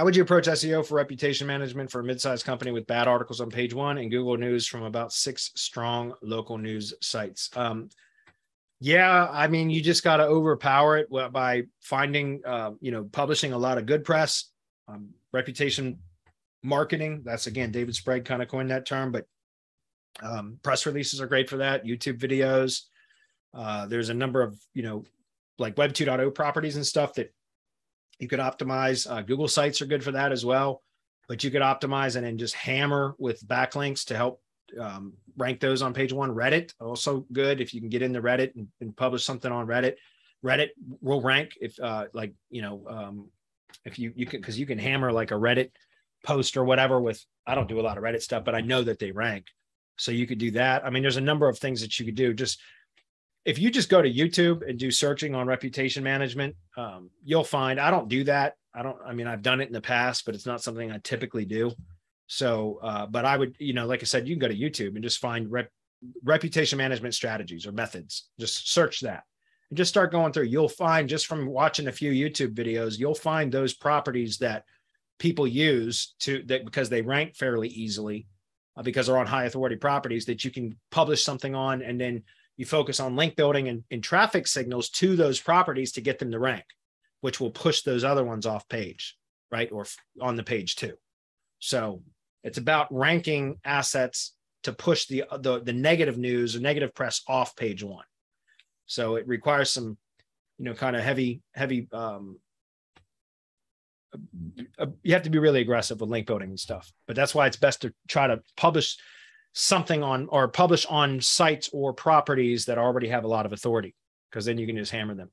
How would you approach SEO for reputation management for a mid-sized company with bad articles on page one and Google News from about 6 strong local news sites? Yeah, I mean, you just got to overpower it by finding, publishing a lot of good press, reputation marketing. That's, again, David Sprague kind of coined that term, but press releases are great for that. YouTube videos. There's a number of, like Web 2.0 properties and stuff that you could optimize. Google sites are good for that as well, but you could optimize and then just hammer with backlinks to help rank those on page one. Reddit, also good. If you can get into Reddit and publish something on Reddit, Reddit will rank if if you can, because you can hammer like a Reddit post or whatever with, I don't do a lot of Reddit stuff, but I know that they rank. So you could do that. I mean, there's a number of things that you could do. Just if you just go to YouTube and do searching on reputation management, you'll find, I don't do that. I mean, I've done it in the past, but it's not something I typically do. So, but I would, like I said, you can go to YouTube and just find reputation management strategies or methods. Just search that and just start going through. You'll find, just from watching a few YouTube videos, you'll find those properties that people use because they rank fairly easily, because they're on high authority properties that you can publish something on, and then you focus on link building and traffic signals to those properties to get them to rank, which will push those other ones off page, right? Or on the page too. So it's about ranking assets to push the negative news or negative press off page one. So it requires some, kind of heavy, you have to be really aggressive with link building and stuff, but that's why it's best to try to publish something on, or publish on sites or properties that already have a lot of authority, because then you can just hammer them.